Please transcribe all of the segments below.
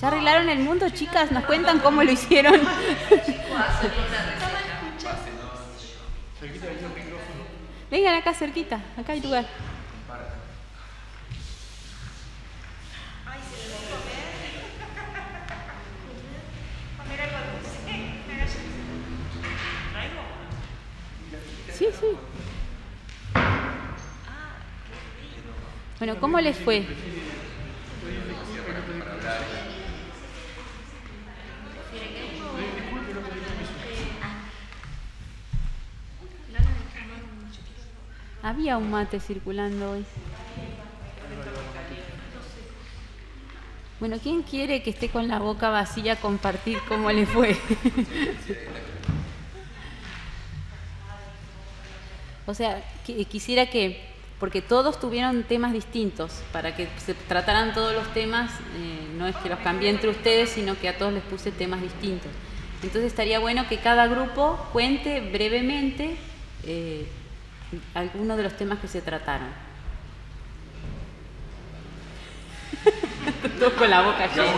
Ya arreglaron el mundo, chicas. Nos cuentan cómo lo hicieron. Vengan acá cerquita. Acá hay lugar. Sí, sí. Bueno, ¿cómo les fue? Había un mate circulando hoy. Bueno, ¿quién quiere que esté con la boca vacía compartir cómo le fue? O sea, quisiera que, porque todos tuvieron temas distintos, para que se trataran todos los temas, no es que los cambié entre ustedes, sino que a todos les puse temas distintos. Entonces estaría bueno que cada grupo cuente brevemente algunos de los temas que se trataron. Todos con la boca llena.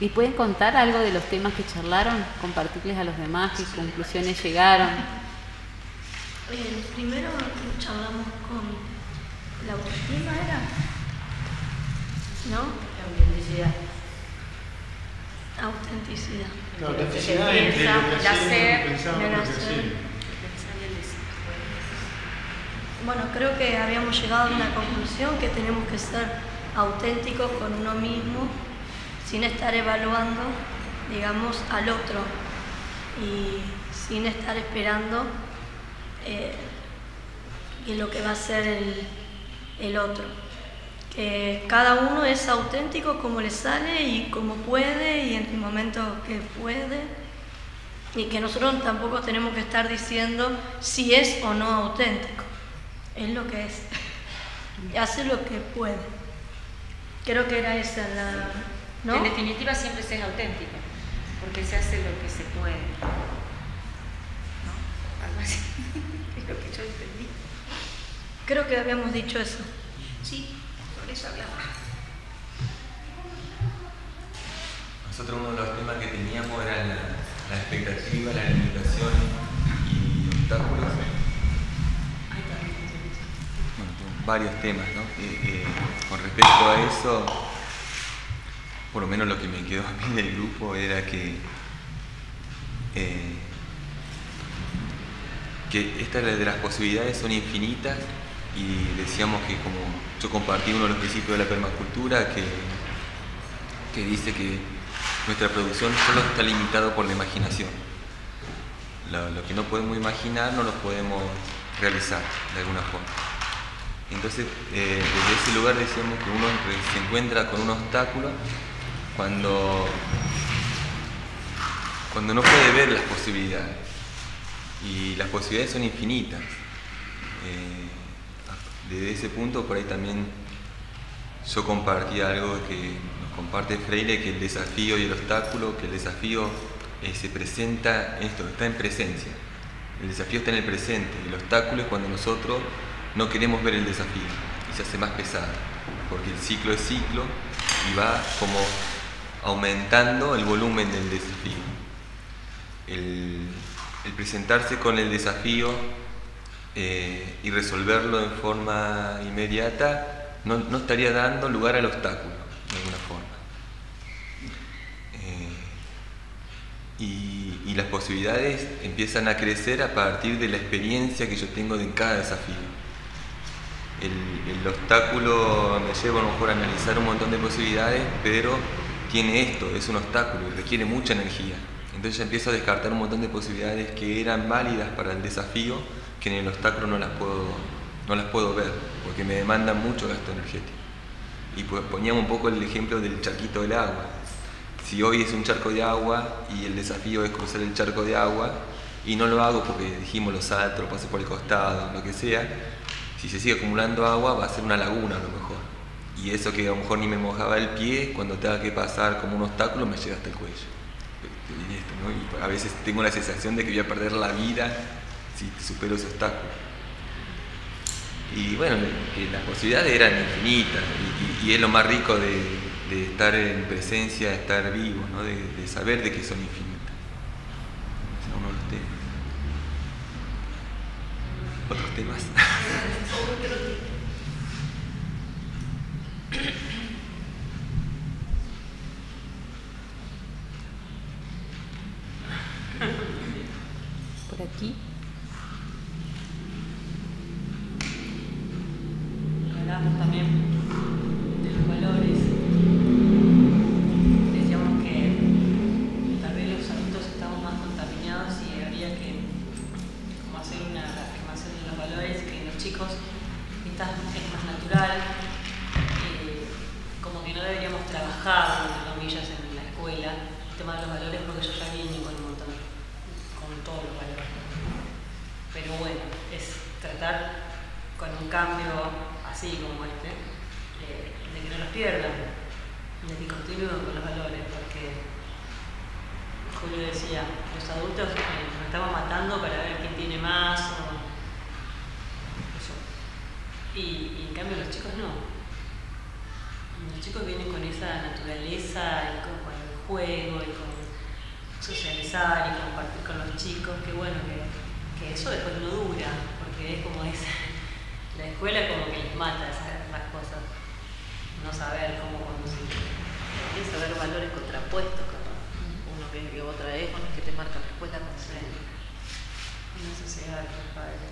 ¿Y pueden contar algo de los temas que charlaron? Compartirles a los demás qué conclusiones llegaron. Primero charlamos con la autoestima, ¿era? ¿No? La autenticidad. La autenticidad. La autenticidad. Placer. Bueno, creo que habíamos llegado a una conclusión que tenemos que ser auténticos con uno mismo, sin estar evaluando, digamos, al otro y sin estar esperando lo que va a ser el otro. Que cada uno es auténtico como le sale y como puede y en el momento que puede, y que nosotros tampoco tenemos que estar diciendo si es o no auténtico. Es lo que es, y hace lo que puede. Creo que era esa la... ¿No? En definitiva, siempre se es auténtico, porque se hace lo que se puede. ¿No? Algo así, es lo que yo entendí. Creo que habíamos dicho eso. Sí, sobre eso hablamos. Nosotros uno de los temas que teníamos era la expectativa, la limitación y obstáculos. Bueno, varios temas, ¿no? Con respecto a eso, por lo menos lo que me quedó a mí del grupo era que estas de las posibilidades son infinitas, y decíamos que, como yo compartí uno de los principios de la permacultura, que dice que nuestra producción solo está limitada por la imaginación. Lo que no podemos imaginar no lo podemos realizar de alguna forma. Entonces, desde ese lugar decíamos que uno se encuentra con un obstáculo cuando no puede ver las posibilidades, y las posibilidades son infinitas. Desde ese punto, por ahí también yo compartí algo que nos comparte Freire, que el desafío y el obstáculo, que el desafío se presenta, está en presencia. El desafío está en el presente, el obstáculo es cuando nosotros no queremos ver el desafío, se hace más pesada, porque el ciclo es ciclo y va como aumentando el volumen del desafío. El presentarse con el desafío y resolverlo en forma inmediata no estaría dando lugar al obstáculo, de alguna forma. Y las posibilidades empiezan a crecer a partir de la experiencia que yo tengo en cada desafío. El obstáculo me lleva a lo mejor a analizar un montón de posibilidades, pero tiene esto, es un obstáculo y requiere mucha energía. Entonces ya empiezo a descartar un montón de posibilidades que eran válidas para el desafío, que en el obstáculo no las puedo ver, porque me demanda mucho gasto energético. Y pues poníamos un poco el ejemplo del charquito del agua. Si hoy es un charco de agua y el desafío es cruzar el charco de agua y no lo hago porque dijimos lo salto, lo paso por el costado, lo que sea, si se sigue acumulando agua va a ser una laguna a lo mejor. Y eso que a lo mejor ni me mojaba el pie, cuando tenga que pasar como un obstáculo me llega hasta el cuello. Y esto, ¿no? Y a veces tengo la sensación de que voy a perder la vida si supero ese obstáculo. Y bueno, las posibilidades eran infinitas y es lo más rico de estar en presencia, de estar vivo, ¿no? de saber de que son infinitas. O sea, uno de los temas. ¿Otros temas? Por aquí. Hablamos también de los valores. Decíamos que tal vez los adultos estamos más contaminados y habría que como hacer una reafirmación de los valores, que en los chicos es más natural, como que no deberíamos trabajar, entre comillas, en la escuela el tema de los valores, porque ellos ya vienen con un montón, con todos los valores. Pero bueno, es tratar con un cambio así como este, de que no los pierdan, de que continúen con los valores, porque Julio decía, los adultos nos estamos matando para ver quién tiene más, o eso. Y en cambio los chicos no. Los chicos vienen con esa naturaleza, y con el juego, y con socializar, y compartir con los chicos, que bueno, que eso después no dura, porque es como esa, la escuela como que les mata esas cosas, no saber cómo conducir. Es saber valores contrapuestos, capaz. Uno cree que vos traes con el que te marca la escuela con una sociedad que es padre.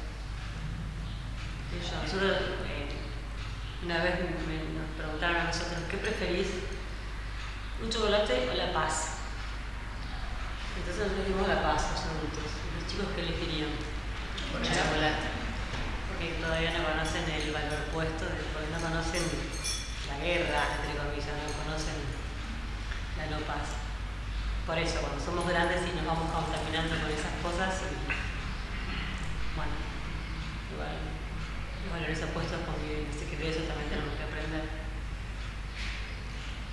Nosotros, una vez nos preguntaron a nosotros, ¿qué preferís? ¿Un chocolate o la paz? Entonces nosotros dijimos la paz, los adultos. Los chicos, ¿qué elegirían? Un chocolate. Porque todavía no conocen el valor puesto, porque no conocen la guerra, entre comillas, no conocen la no paz. Por eso, cuando somos grandes y nos vamos contaminando con esas cosas, bueno, igual. Los valores opuestos conviven, así que de eso también tenemos que aprender.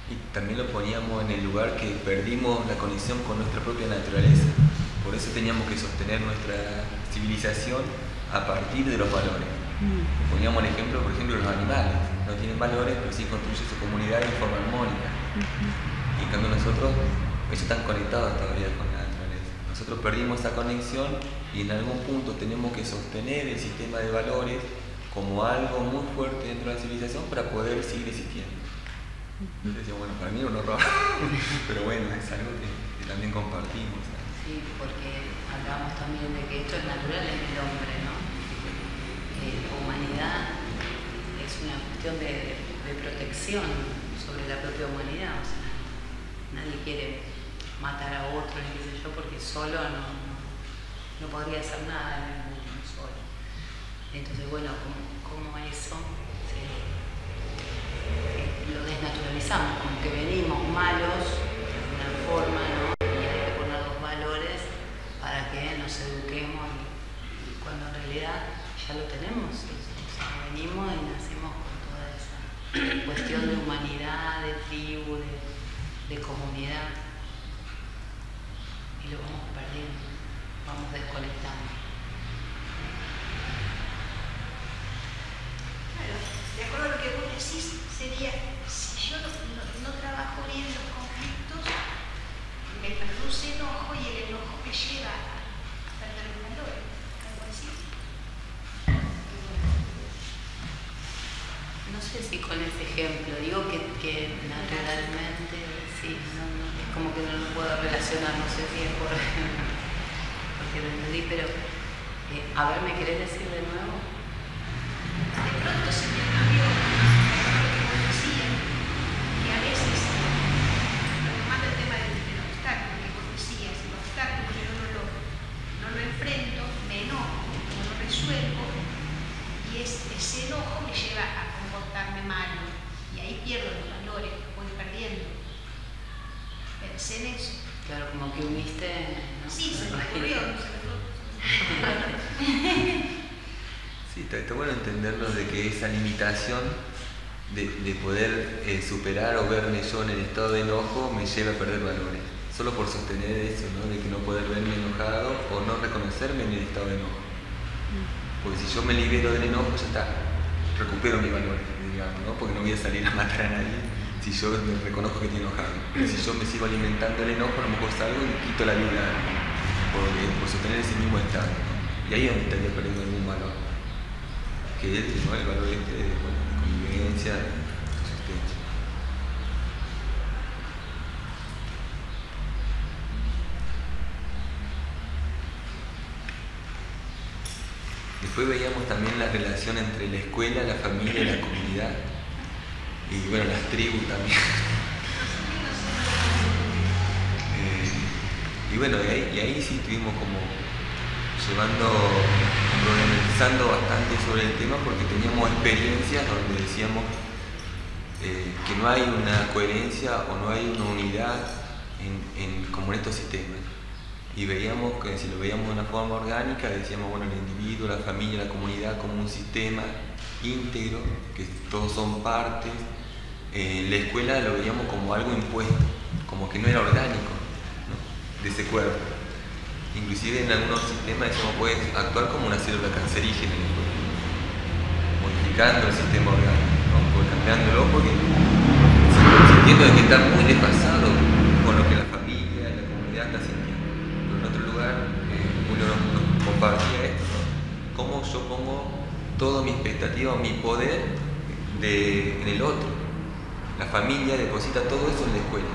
Y también lo poníamos en el lugar que perdimos la conexión con nuestra propia naturaleza. Por eso teníamos que sostener nuestra civilización a partir de los valores. Poníamos el ejemplo, por ejemplo, de los animales. No tienen valores, pero sí construyen su comunidad de forma armónica. Y en cambio nosotros, ellos están conectados todavía con la naturaleza. Nosotros perdimos esa conexión y en algún punto tenemos que sostener el sistema de valores como algo muy fuerte dentro de la civilización para poder seguir existiendo. Entonces decía, bueno, para mí era un horror, pero bueno, es algo que también compartimos. ¿Sabes? Sí, porque hablamos también de que esto es natural en el hombre, ¿no? La humanidad es una cuestión de protección sobre la propia humanidad, o sea, nadie quiere matar a otro, ni qué sé yo, porque solo no podría hacer nada en el mundo solo. Entonces, bueno, como eso lo desnaturalizamos, como que venimos malos de alguna forma, ¿no? Y hay que poner los valores para que nos eduquemos, y cuando en realidad ya lo tenemos, o sea, venimos y nacimos con toda esa cuestión de humanidad, de tribu, de comunidad, y lo vamos perdiendo, vamos desconectando. de acuerdo a lo que vos decís, sería, si yo no trabajo bien los conflictos, me produce enojo y el enojo me lleva a perder los valores, algo así. No sé si con ese ejemplo, digo que naturalmente, sí, no, es como que no lo puedo relacionar, no sé si es por porque lo entendí, pero a ver, ¿me querés decir de nuevo? De pronto se me cambió lo que decía, que a veces, retomando el tema del obstáculo que vos decías, el obstáculo que yo no lo enfrento, me enojo, no lo resuelvo, y ese enojo me lleva a comportarme mal, y ahí pierdo los valores, los voy perdiendo. Pensé en eso. Claro, como que uniste, ¿no? Sí, se me ocurrió. Sí, está bueno entendernos de que esa limitación de poder superar o verme yo en el estado de enojo me lleva a perder valores. Solo por sostener eso, ¿no? De que no poder verme enojado o no reconocerme en el estado de enojo. Porque si yo me libero del enojo, ya está, recupero mis valores, digamos, ¿no? Porque no voy a salir a matar a nadie. Si yo me reconozco que estoy enojado, si yo me sigo alimentando el enojo, a lo mejor salgo y quito la vida por sostener ese mismo estado, ¿no? Y ahí es donde estaría perdiendo algún valor, que es, ¿no? El valor este de, bueno, de convivencia, de existencia. Después veíamos también la relación entre la escuela, la familia y la comunidad. Y bueno, las tribus también. Y bueno, y ahí sí estuvimos como problematizando bastante sobre el tema, porque teníamos experiencias donde decíamos que no hay una coherencia o no hay una unidad como en estos sistemas. Y veíamos que si lo veíamos de una forma orgánica, decíamos, bueno, el individuo, la familia, la comunidad como un sistema íntegro, que todos son partes. La escuela lo veíamos como algo impuesto, como que no era orgánico, ¿no? De ese cuerpo. Inclusive en algunos sistemas decimos, puedes actuar como una célula cancerígena en el cuerpo, modificando el sistema orgánico, ¿no? Cambiándolo, porque sintiendo que está muy desfasado con lo que la familia y la comunidad está sintiendo. Pero en otro lugar, uno nos compartía esto, ¿no? Cómo yo pongo toda mi expectativa, mi poder en el otro. La familia deposita todo eso en la escuela.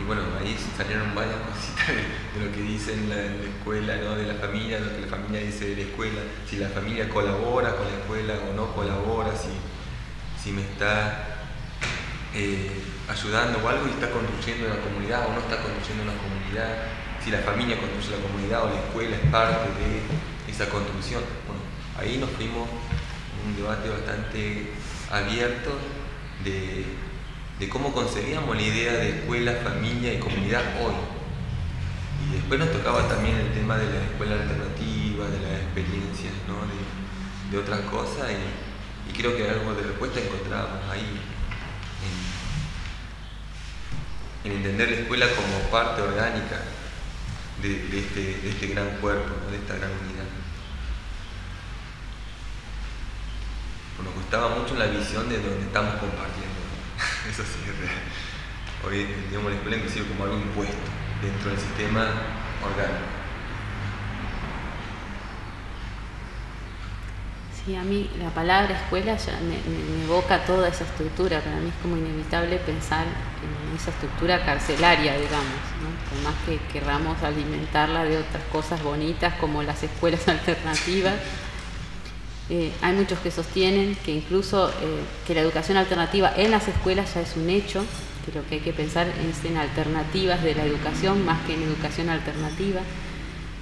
Y bueno, ahí salieron varias cositas de lo que dicen la escuela, ¿no? De la familia, de lo que la familia dice de la escuela. Si la familia colabora con la escuela o no colabora, si me está ayudando o algo y está construyendo la comunidad o no está construyendo la comunidad. Si la familia construye la comunidad o la escuela es parte de esa construcción. Bueno, ahí nos fuimos a un debate bastante abierto de cómo concebíamos la idea de escuela, familia y comunidad hoy. Y después nos tocaba también el tema de la escuela alternativa, de las experiencias, ¿no? de otras cosas, y creo que algo de respuesta encontrábamos ahí en entender la escuela como parte orgánica de este gran cuerpo, ¿no? De esta gran unidad. Nos gustaba mucho la visión de donde estamos compartiendo, ¿no? Eso sí es real. Hoy entendíamos la escuela inclusive como algo impuesto dentro del sistema orgánico. Sí, a mí la palabra escuela ya me evoca toda esa estructura. Para mí es como inevitable pensar en esa estructura carcelaria, digamos, ¿no? Por más que queramos alimentarla de otras cosas bonitas como las escuelas alternativas. Hay muchos que sostienen que incluso que la educación alternativa en las escuelas ya es un hecho, que lo que hay que pensar es en alternativas de la educación más que en educación alternativa,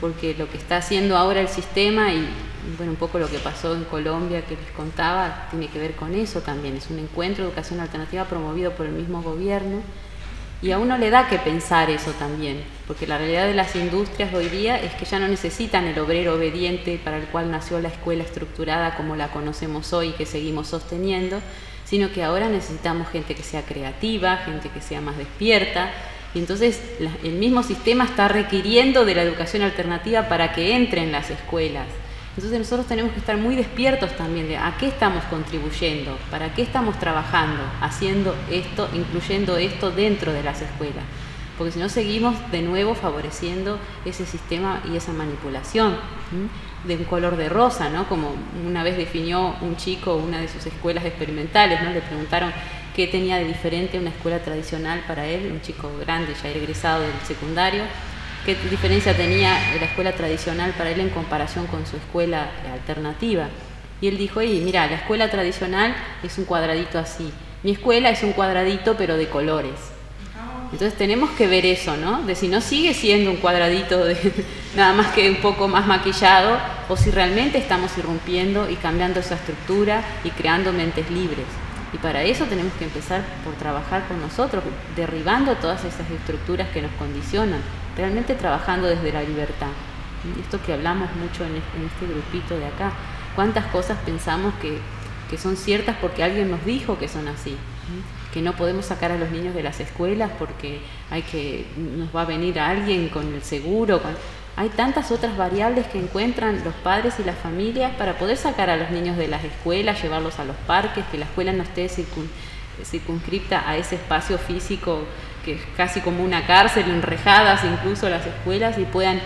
porque lo que está haciendo ahora el sistema y bueno, un poco lo que pasó en Colombia que les contaba tiene que ver con eso también. Es un encuentro de educación alternativa promovido por el mismo gobierno y a uno le da que pensar eso también, porque la realidad de las industrias hoy día es que ya no necesitan el obrero obediente para el cual nació la escuela estructurada como la conocemos hoy y que seguimos sosteniendo, sino que ahora necesitamos gente que sea creativa, gente que sea más despierta, y entonces el mismo sistema está requiriendo de la educación alternativa para que entre en las escuelas. Entonces nosotros tenemos que estar muy despiertos también de a qué estamos contribuyendo, para qué estamos trabajando, haciendo esto, incluyendo esto dentro de las escuelas. Porque si no, seguimos de nuevo favoreciendo ese sistema y esa manipulación de un color de rosa, ¿no? Como una vez definió un chico una de sus escuelas experimentales, ¿no? Le preguntaron qué tenía de diferente una escuela tradicional para él, un chico grande ya egresado del secundario, qué diferencia tenía la escuela tradicional para él en comparación con su escuela alternativa. Y él dijo, mira, la escuela tradicional es un cuadradito así, mi escuela es un cuadradito pero de colores. Entonces tenemos que ver eso, ¿no? De si no sigue siendo un cuadradito de, nada más que un poco más maquillado, o si realmente estamos irrumpiendo y cambiando esa estructura y creando mentes libres. Y para eso tenemos que empezar por trabajar con nosotros, derribando todas esas estructuras que nos condicionan, realmente trabajando desde la libertad. Esto que hablamos mucho en este grupito de acá, cuántas cosas pensamos que son ciertas porque alguien nos dijo que son así, que no podemos sacar a los niños de las escuelas porque hay que, nos va a venir alguien con el seguro. Hay tantas otras variables que encuentran los padres y las familias para poder sacar a los niños de las escuelas, llevarlos a los parques, que la escuela no esté circunscripta a ese espacio físico que es casi como una cárcel, enrejadas incluso las escuelas, y puedan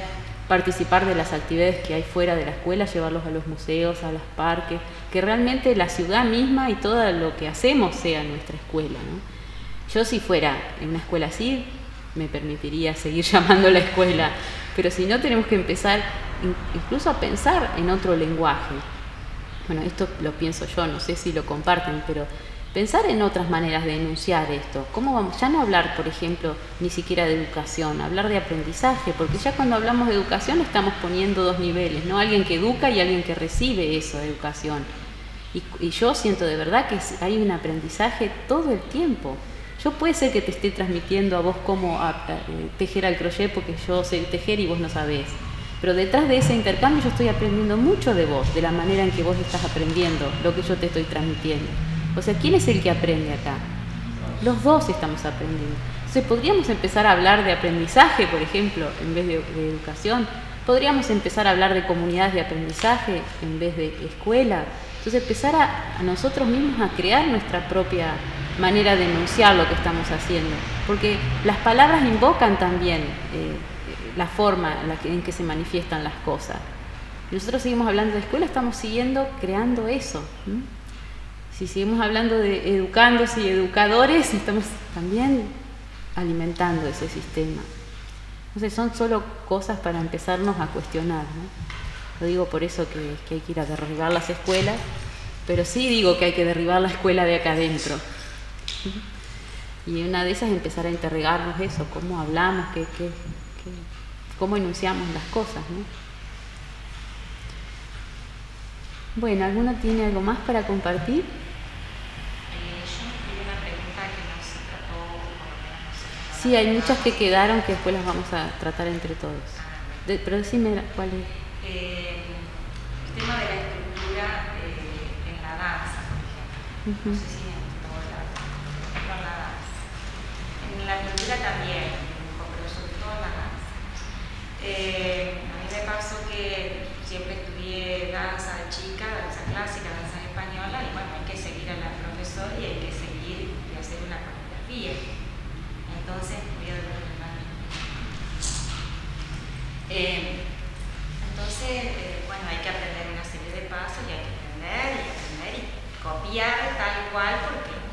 participar de las actividades que hay fuera de la escuela, llevarlos a los museos, a los parques, que realmente la ciudad misma y todo lo que hacemos sea nuestra escuela, ¿no? Yo si fuera en una escuela así, me permitiría seguir llamando la escuela, pero si no tenemos que empezar incluso a pensar en otro lenguaje. Bueno, esto lo pienso yo, no sé si lo comparten, pero pensar en otras maneras de enunciar esto. ¿Cómo vamos? Ya no hablar, por ejemplo, ni siquiera de educación, hablar de aprendizaje, porque ya cuando hablamos de educación estamos poniendo dos niveles, ¿no? Alguien que educa y alguien que recibe eso de educación. Y yo siento de verdad que hay un aprendizaje todo el tiempo. Yo puede ser que te esté transmitiendo a vos cómo tejer al crochet porque yo sé tejer y vos no sabés. Pero detrás de ese intercambio yo estoy aprendiendo mucho de vos, de la manera en que vos estás aprendiendo, lo que yo te estoy transmitiendo. O sea, ¿quién es el que aprende acá? Los dos estamos aprendiendo. Entonces podríamos empezar a hablar de aprendizaje, por ejemplo, en vez de educación. Podríamos empezar a hablar de comunidades de aprendizaje en vez de escuela. Entonces empezar a nosotros mismos a crear nuestra propia manera de enunciar lo que estamos haciendo, porque las palabras invocan también la forma en que se manifiestan las cosas. Nosotros seguimos hablando de escuela, estamos siguiendo creando eso. Si seguimos hablando de educandos y educadores, estamos también alimentando ese sistema. Entonces son solo cosas para empezarnos a cuestionar, ¿no? Lo digo por eso que hay que ir a derribar las escuelas, pero sí digo que hay que derribar la escuela de acá adentro. Y una de esas es empezar a interrogarnos eso, cómo hablamos, cómo enunciamos las cosas, ¿no? Bueno, ¿alguna tiene algo más para compartir? Yo tenía una pregunta que no se trató, o sí, hay muchas que quedaron que después las vamos a tratar entre todos. Pero decime cuál es. El tema de la estructura en la danza, por ejemplo. No sé si la pintura también, pero sobre todo en la danza. A mí me pasó que siempre estudié danza chica, danza clásica, danza española, y bueno, hay que seguir a la profesora y hay que seguir y hacer una coreografía. Entonces, bueno, hay que aprender una serie de pasos y hay que aprender y copiar tal cual porque es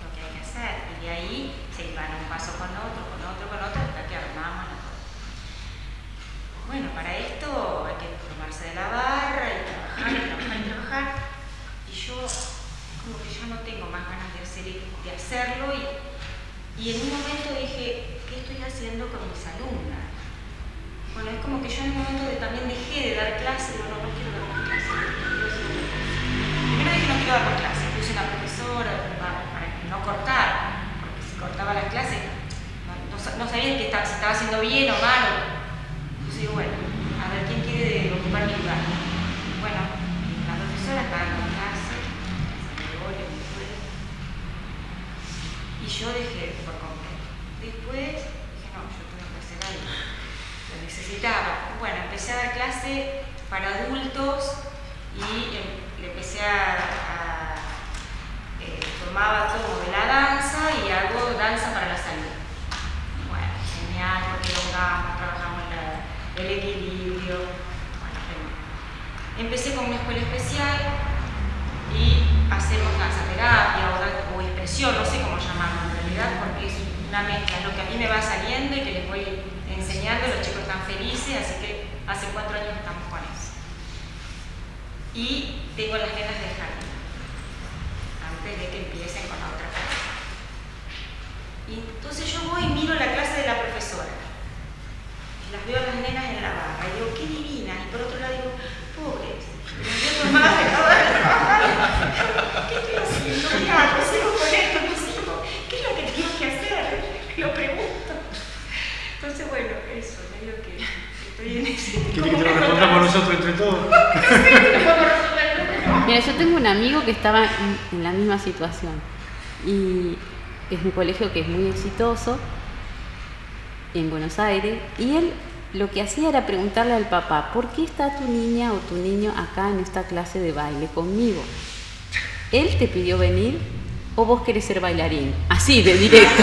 lo que hay que hacer. Y de ahí se iban un paso con otro, hasta que armamos la cosa. Bueno, para esto hay que formarse de la barra y trabajar. Y yo, como que yo no tengo más ganas de hacerlo. Y en un momento dije, ¿qué estoy haciendo con mis alumnas? Bueno, es como que yo en un momento también dejé de dar clases. Bueno, no quiero dar clases. Primero dije, no quiero dar clases. Puse una profesora, para no cortar. Cortaba las clases, no sabía si estaba haciendo bien o malo. Entonces digo, bueno, a ver quién quiere ocupar mi lugar. Bueno, la profesora estaba en la clase, y yo dejé por completo. Después dije, no, yo tengo que hacer algo. Lo necesitaba. Bueno, empecé a dar clase para adultos y empecé tomaba todo de la danza y hago danza para la salud. Bueno, genial, porque trabajamos el equilibrio. Bueno, empecé con una escuela especial y hacemos danza terapia o expresión, no sé cómo llamarlo en realidad, porque es una mezcla, lo que a mí me va saliendo y que les voy enseñando, los chicos están felices, así que hace 4 años estamos con eso. Y tengo las nenas de jardín, antes de que empiecen con la otra clase. Y entonces yo voy y miro la clase de la profesora. Las veo a las nenas en la barra y digo, qué divinas. Y por otro lado digo, pobres, las veo tomadas de la barra. ¿Qué estoy haciendo? ¿Qué hago? ¿Sigo con esto? ¿No sigo? ¿Qué es lo que tengo que hacer? Lo pregunto. Entonces, bueno, eso, medio que estoy en ese... ¿Quieres que te lo respondamos nosotros entre todos? Mira, yo tengo un amigo que estaba en la misma situación y es un colegio que es muy exitoso en Buenos Aires, y él lo que hacía era preguntarle al papá, ¿por qué está tu niña o tu niño acá en esta clase de baile conmigo? ¿Él te pidió venir o vos querés ser bailarín? Así, de directo.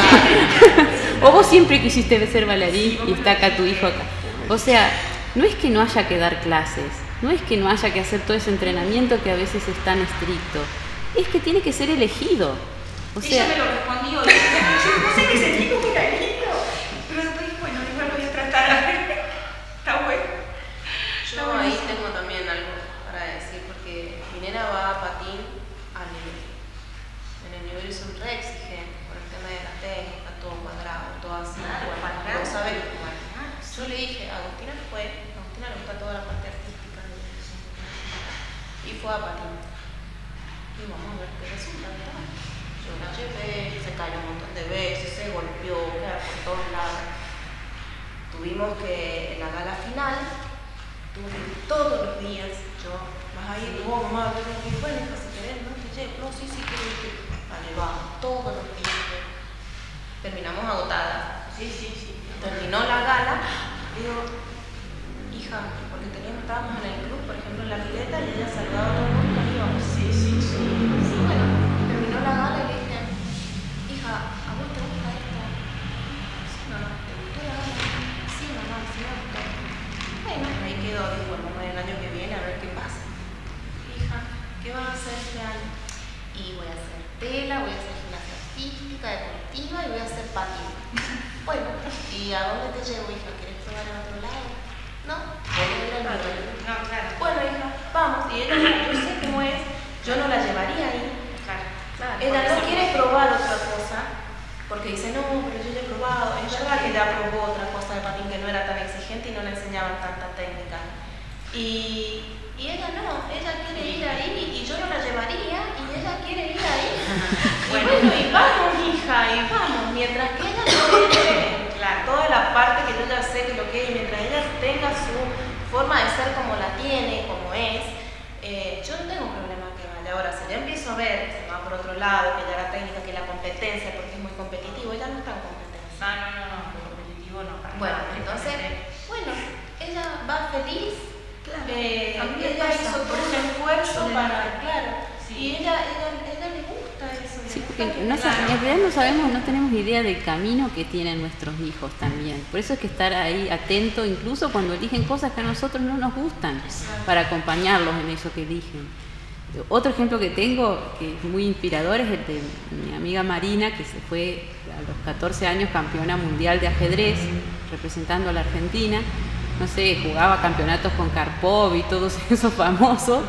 ¿O vos siempre quisiste ser bailarín y está acá tu hijo acá? O sea, no es que no haya que dar clases, no es que no haya que hacer todo ese entrenamiento que a veces es tan estricto, es que tiene que ser elegido. O sea, ella me lo respondió, yo no sé que ese chico fuera elegido, pero después, bueno, igual lo voy a tratar a ver, está bueno. Yo está ahí bien. Tengo también algo para decir, porque mi nena va a patín al nivel. En el nivel es un re exigente, por el tema de la técnica, todo cuadrado, todo así, no sabe jugar. Yo le dije, Agustina fue, a Agustina le gusta toda la parte artística de la educación. Y fue a patín. Y vamos a ver qué resulta, ¿verdad? Yo la llevé, se cayó un montón de veces, se golpeó, quedó por todos lados. Tuvimos que, en la gala final, todos los días, yo, vas a ir, vos, mamá, yo digo, bueno, si querés, no te llevo, no, sí, sí, quiero ir. Vale, vamos, todos los días. Terminamos agotadas. Sí, sí, sí. Terminó la gala, digo, hija, porque estábamos en el club, por ejemplo, en la pileta, y ella saludaba a todo el mundo, y digo, sí, sí, sí, sí, bueno, terminó la gala y le dije, hija, ¿a vos te gusta esto? Sí, mamá, ¿te gustó la gala? Sí, mamá, sí, me gustó. Bueno, ahí quedó, digo, bueno, el año que viene a ver qué pasa. Hija, ¿qué vas a hacer este año? Y voy a hacer tela, voy a hacer gimnasia artística, deportiva, y voy a hacer patín. Bueno, ¿y a dónde te llevo, hija? ¿Querés probar a otro lado? No, claro. Bueno, hija, vamos. Y ella, yo sé cómo es, yo no la llevaría ahí. Claro. Ella no quiere probar otra cosa, porque dice, no, pero yo ya he probado. Es verdad que ella probó otra cosa de patín que no era tan exigente y no le enseñaban tanta técnica. Y ella no, ella quiere ir ahí y yo no la llevaría y ella quiere ir ahí. Bueno, y vamos, hija, y vamos. Mientras que ella no quiere... toda la parte que yo ya sé que lo que es, mientras ella tenga su forma de ser como la tiene, como es, yo no tengo problema que vaya. Ahora, si yo empiezo a ver, se va por otro lado, que ya la técnica, que la competencia, porque es muy competitivo, ella no está en competencia. No, competitivo no. Bueno, entonces, bueno, ella va feliz, claro. Ella hizo todo un esfuerzo para, claro, sí. Y ella le gusta eso. Sí, porque no, en realidad no sabemos, no tenemos idea del camino que tienen nuestros hijos también. Por eso es que estar ahí atento, incluso cuando eligen cosas que a nosotros no nos gustan, para acompañarlos en eso que eligen. Otro ejemplo que tengo, que es muy inspirador, es el de mi amiga Marina, que se fue a los 14 años campeona mundial de ajedrez, representando a la Argentina. No sé, jugaba campeonatos con Karpov y todos esos famosos,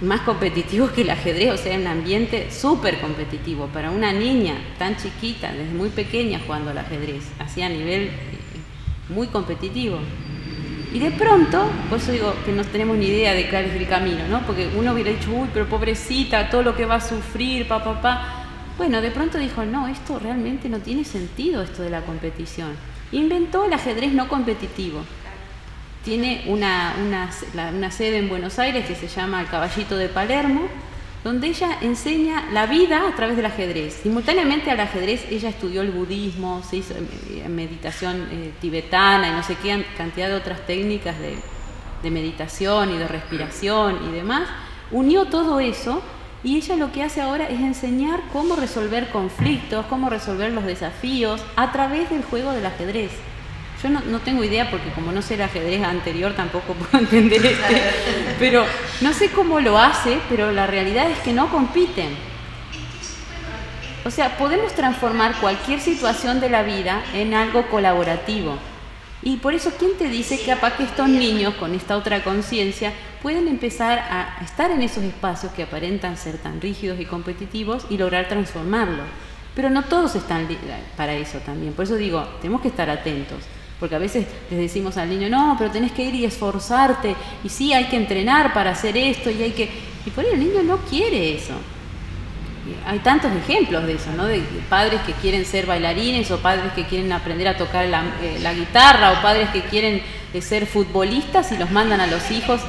más competitivos que el ajedrez, o sea, un ambiente súper competitivo para una niña tan chiquita, desde muy pequeña jugando al ajedrez, así a nivel muy competitivo. Y de pronto, por eso digo que no tenemos ni idea de cuál es el camino, ¿no? Porque uno hubiera dicho, uy, pero pobrecita, todo lo que va a sufrir, papá. Bueno, de pronto dijo, no, esto realmente no tiene sentido, esto de la competición. Inventó el ajedrez no competitivo. Tiene una sede en Buenos Aires que se llama El Caballito de Palermo, donde ella enseña la vida a través del ajedrez. Simultáneamente al ajedrez ella estudió el budismo, se hizo meditación tibetana y no sé qué cantidad de otras técnicas de meditación y de respiración y demás, unió todo eso y ella lo que hace ahora es enseñar cómo resolver conflictos, cómo resolver los desafíos a través del juego del ajedrez. Yo no tengo idea porque como no sé el ajedrez anterior tampoco puedo entender este, pero no sé cómo lo hace, pero la realidad es que no compiten. O sea, podemos transformar cualquier situación de la vida en algo colaborativo. Y por eso, ¿quién te dice que capaz que estos niños con esta otra conciencia pueden empezar a estar en esos espacios que aparentan ser tan rígidos y competitivos y lograr transformarlos? Pero no todos están para eso también. Por eso digo, tenemos que estar atentos. Porque a veces les decimos al niño, no, pero tenés que ir y esforzarte, y sí, hay que entrenar para hacer esto, y hay que... Y por ahí el niño no quiere eso. Hay tantos ejemplos de eso, ¿no? De padres que quieren ser bailarines, o padres que quieren aprender a tocar la guitarra, o padres que quieren ser futbolistas y los mandan a los hijos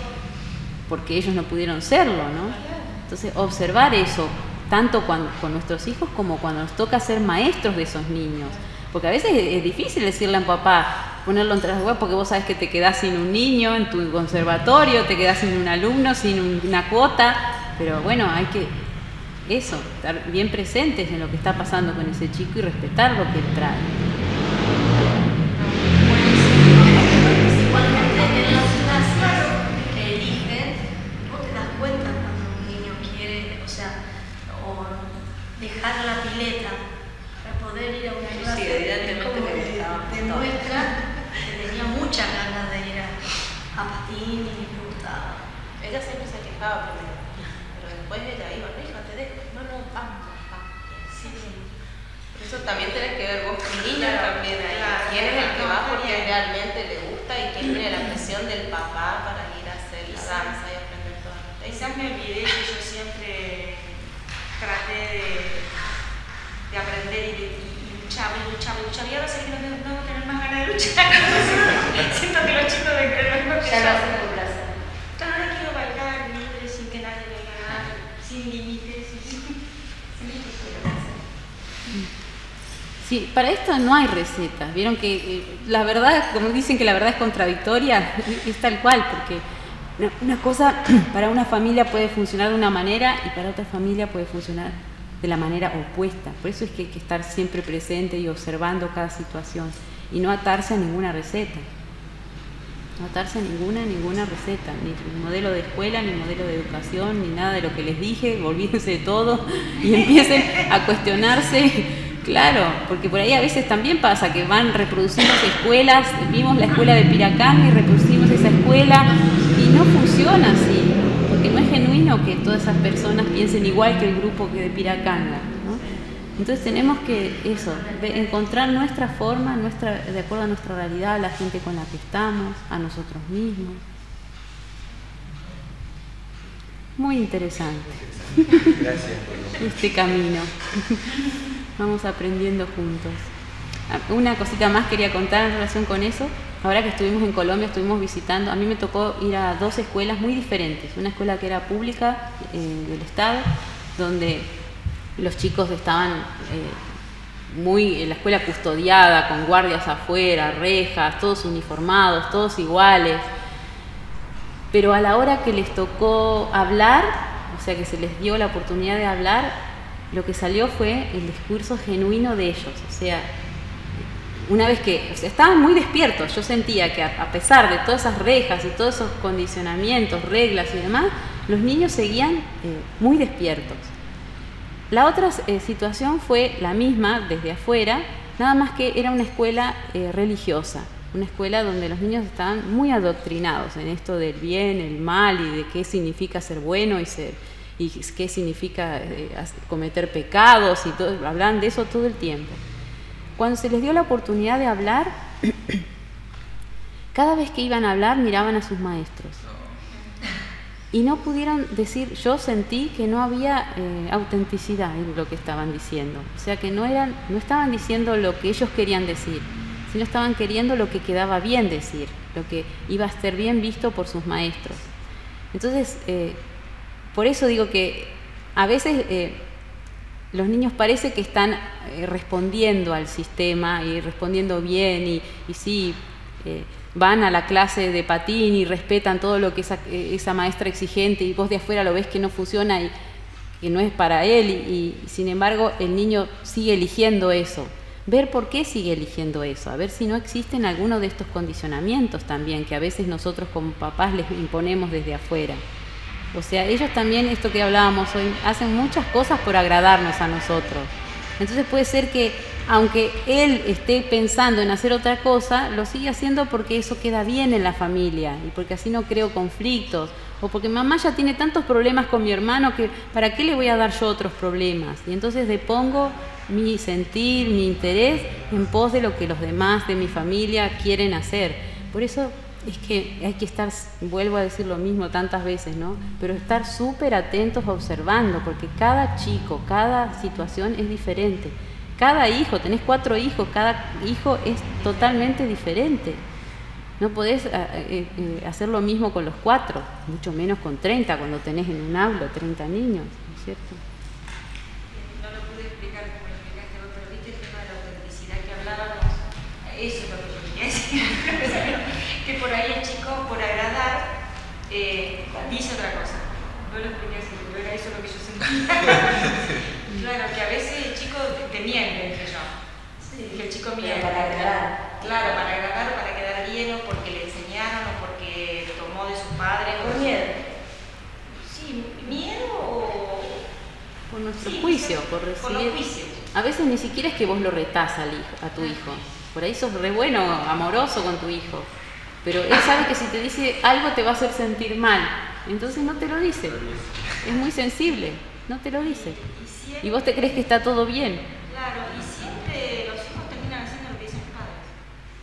porque ellos no pudieron serlo, ¿no? Entonces, observar eso, tanto con nuestros hijos como cuando nos toca ser maestros de esos niños. Porque a veces es difícil decirle a un papá, ponerlo entre las huevas, porque vos sabés que te quedás sin un niño en tu conservatorio, te quedás sin un alumno, sin una cuota, pero bueno, hay que, eso, estar bien presentes en lo que está pasando con ese chico y respetar lo que él trae. Igualmente en las clases que eligen, vos te das cuenta cuando un niño quiere, o sea, o dejar la pileta, poder ir a una clase, sí, evidentemente como te demuestra que tenía muchas ganas de ir a patín y me gustaba. Ella siempre se quejaba primero, pero después ella iba, vamos, sí. Eso también tenés que ver vos con niña también ahí. Claro, quién es el que va porque realmente le gusta y quién tiene la presión del papá para ir a hacer la danza y aprender todo. Quizás me olvidé que yo siempre traté de aprender y luchaba. Y ahora sé que no voy a tener más ganas de luchar. Siento que los chicos de crema que ya no lo hacen. Ahora quiero bailar libre, sin que nadie me gane, sin límites. Sí, para esto no hay recetas. Vieron que la verdad, como dicen que la verdad es contradictoria, es tal cual, porque una cosa para una familia puede funcionar de una manera y para otra familia puede funcionar de la manera opuesta. Por eso es que hay que estar siempre presente y observando cada situación y no atarse a ninguna receta, no atarse a ninguna receta, ni modelo de escuela, ni modelo de educación, ni nada de lo que les dije. Olvídense de todo y empiecen a cuestionarse, claro, porque por ahí a veces también pasa que van, reproducimos escuelas, vimos la escuela de Piracán y reproducimos esa escuela y no funciona así. Que no es genuino que todas esas personas piensen igual que el grupo que de Piracanga, ¿no? Entonces tenemos que eso, encontrar nuestra forma, de acuerdo a nuestra realidad, a la gente con la que estamos, a nosotros mismos. Muy interesante. Gracias por este camino. Vamos aprendiendo juntos. Una cosita más quería contar en relación con eso. Ahora que estuvimos en Colombia, estuvimos visitando, a mí me tocó ir a dos escuelas muy diferentes. Una escuela que era pública, del Estado, donde los chicos estaban en la escuela custodiada, con guardias afuera, rejas, todos uniformados, todos iguales. Pero a la hora que les tocó hablar, o sea que se les dio la oportunidad de hablar, lo que salió fue el discurso genuino de ellos, o sea, una vez que, o sea, estaban muy despiertos. Yo sentía que a pesar de todas esas rejas y todos esos condicionamientos, reglas y demás, los niños seguían muy despiertos. La otra situación fue la misma desde afuera, nada más que era una escuela religiosa, una escuela donde los niños estaban muy adoctrinados en esto del bien, el mal y de qué significa ser bueno y qué significa cometer pecados y todo, hablaban de eso todo el tiempo. Cuando se les dio la oportunidad de hablar, cada vez que iban a hablar miraban a sus maestros y no pudieron decir, yo sentí que no había autenticidad en lo que estaban diciendo, o sea que no estaban diciendo lo que ellos querían decir, sino estaban queriendo lo que quedaba bien decir, lo que iba a ser bien visto por sus maestros. Entonces, por eso digo que a veces... los niños parece que están respondiendo al sistema y respondiendo bien y sí, van a la clase de patín y respetan todo lo que esa maestra exigente, y vos de afuera lo ves que no funciona y que no es para él, y sin embargo el niño sigue eligiendo eso. Ver por qué sigue eligiendo eso, a ver si no existen algunos de estos condicionamientos también que a veces nosotros como papás les imponemos desde afuera. O sea, ellos también, esto que hablábamos hoy, hacen muchas cosas por agradarnos a nosotros. Entonces puede ser que, aunque él esté pensando en hacer otra cosa, lo sigue haciendo porque eso queda bien en la familia y porque así no creo conflictos, o porque mamá ya tiene tantos problemas con mi hermano que ¿para qué le voy a dar yo otros problemas? Y entonces depongo mi sentir, mi interés en pos de lo que los demás de mi familia quieren hacer. Por eso es que hay que estar, vuelvo a decir lo mismo tantas veces, ¿no? Pero estar súper atentos, observando, porque cada chico, cada situación es diferente. Cada hijo, tenés 4 hijos, cada hijo es totalmente diferente. No podés hacer lo mismo con los 4, mucho menos con 30, cuando tenés en un aula 30 niños, ¿no es cierto? No lo pude explicar como lo explicaste vos, pero viste el tema de la autenticidad que hablábamos, eso es lo que yo quería decir. Que por ahí el chico, por agradar, dice otra cosa. No lo expliqué así, pero era eso lo que yo sentía. Claro, que a veces el chico te miente, dije yo. Sí, que el chico miente. Para agradar. Claro, para agradar o para quedar bien, o porque le enseñaron, o porque lo tomó de sus padres. ¿Por miedo? Sí, miedo o... Por nuestro juicio, por recibir... Por los juicios. A veces ni siquiera es que vos lo retás al hijo, a tu hijo. Por ahí sos re bueno, amoroso con tu hijo. Pero él sabe que si te dice algo te va a hacer sentir mal, entonces no te lo dice, es muy sensible, no te lo dice. Y vos te crees que está todo bien. Claro, y siempre los hijos terminan haciendo lo que dicen los padres,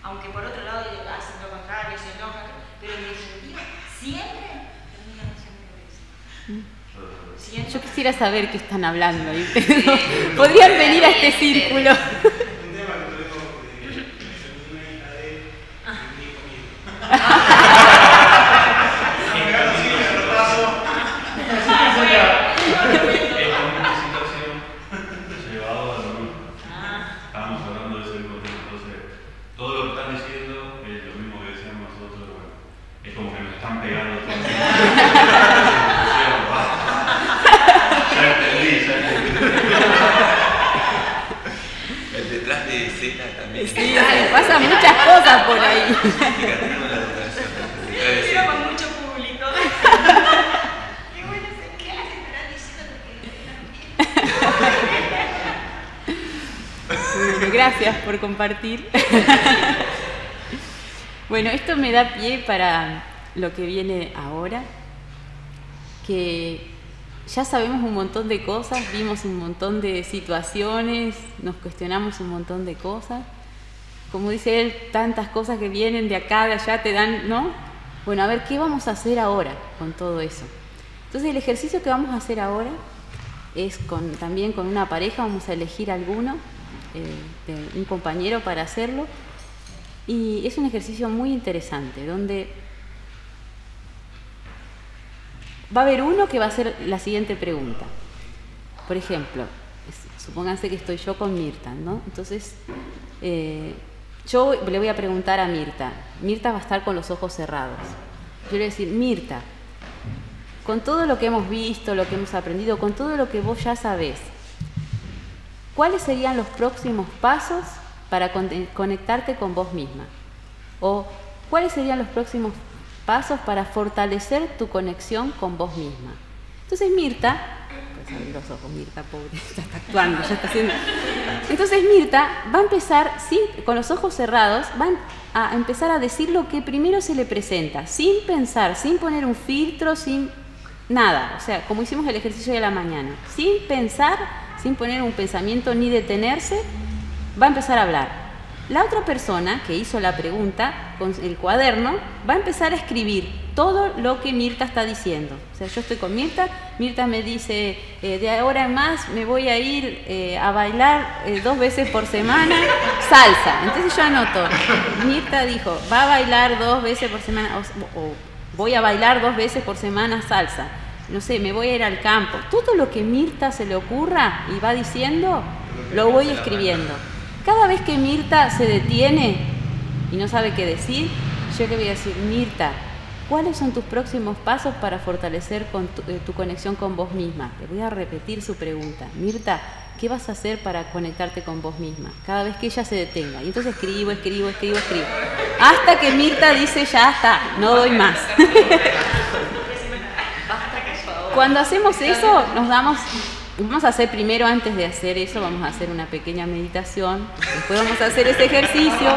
aunque por otro lado hacen lo contrario, se enojan, pero en definitiva siempre terminan haciendo lo que dicen. ¿Siento? Yo quisiera saber qué están hablando, ¿viste? Podrían venir a este círculo. Gracias por compartir. Bueno, esto me da pie para lo que viene ahora, que ya sabemos un montón de cosas, vimos un montón de situaciones, nos cuestionamos un montón de cosas. Como dice él, tantas cosas que vienen de acá, de allá, te dan, ¿no? Bueno, a ver, ¿qué vamos a hacer ahora con todo eso? Entonces, el ejercicio que vamos a hacer ahora es también con una pareja, vamos a elegir alguno, de un compañero para hacerlo, y es un ejercicio muy interesante donde va a haber uno que va a hacer la siguiente pregunta. Por ejemplo, supónganse que estoy yo con Mirta, ¿no? Entonces yo le voy a preguntar a Mirta. Mirta va a estar con los ojos cerrados. Yo le voy a decir: Mirta, con todo lo que hemos visto, lo que hemos aprendido, con todo lo que vos ya sabés, ¿cuáles serían los próximos pasos para conectarte con vos misma? ¿O cuáles serían los próximos pasos para fortalecer tu conexión con vos misma? Entonces Mirta, pues abrí los ojos, Mirta, pobre, ya está actuando, ya está haciendo. Entonces Mirta va a empezar, con los ojos cerrados, van a empezar a decir lo que primero se le presenta, sin pensar, sin poner un filtro, sin nada. O sea, como hicimos el ejercicio de la mañana, sin pensar, sin poner un pensamiento ni detenerse, va a empezar a hablar. La otra persona que hizo la pregunta con el cuaderno va a empezar a escribir todo lo que Mirta está diciendo. O sea, yo estoy con Mirta, Mirta me dice, de ahora en más me voy a ir a bailar 2 veces por semana salsa. Entonces yo anoto, Mirta dijo, va a bailar 2 veces por semana, o voy a bailar 2 veces por semana salsa. No sé, me voy a ir al campo. Todo lo que Mirta se le ocurra y va diciendo, lo voy escribiendo. Cada vez que Mirta se detiene y no sabe qué decir, yo le voy a decir, Mirta, ¿cuáles son tus próximos pasos para fortalecer con tu conexión con vos misma? Te voy a repetir su pregunta. Mirta, ¿qué vas a hacer para conectarte con vos misma? Cada vez que ella se detenga. Y entonces escribo. Hasta que Mirta dice, ya está, no doy más. Cuando hacemos eso, nos damos... Vamos a hacer primero, antes de hacer eso, vamos a hacer una pequeña meditación. Después vamos a hacer ese ejercicio.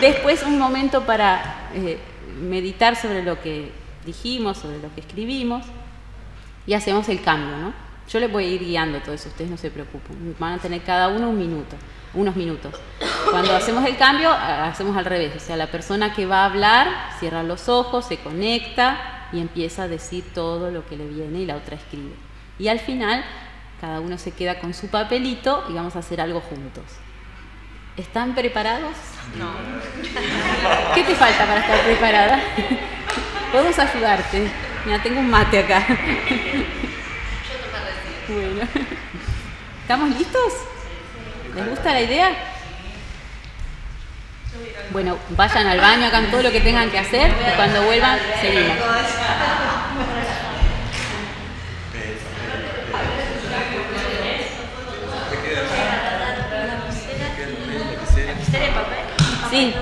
Después un momento para meditar sobre lo que dijimos, sobre lo que escribimos. Y hacemos el cambio, ¿no? Yo les voy a ir guiando todo eso, ustedes no se preocupen. Van a tener cada uno unos minutos. Cuando hacemos el cambio, hacemos al revés. O sea, la persona que va a hablar, cierra los ojos, se conecta y empieza a decir todo lo que le viene y la otra escribe. Y al final... Cada uno se queda con su papelito y vamos a hacer algo juntos. ¿Están preparados? No. ¿Qué te falta para estar preparada? Podemos ayudarte. Mira, tengo un mate acá. Yo te parece. Bueno. ¿Estamos listos? ¿Les gusta la idea? Bueno, vayan al baño, hagan todo lo que tengan que hacer y cuando vuelvan, seguimos. Sí.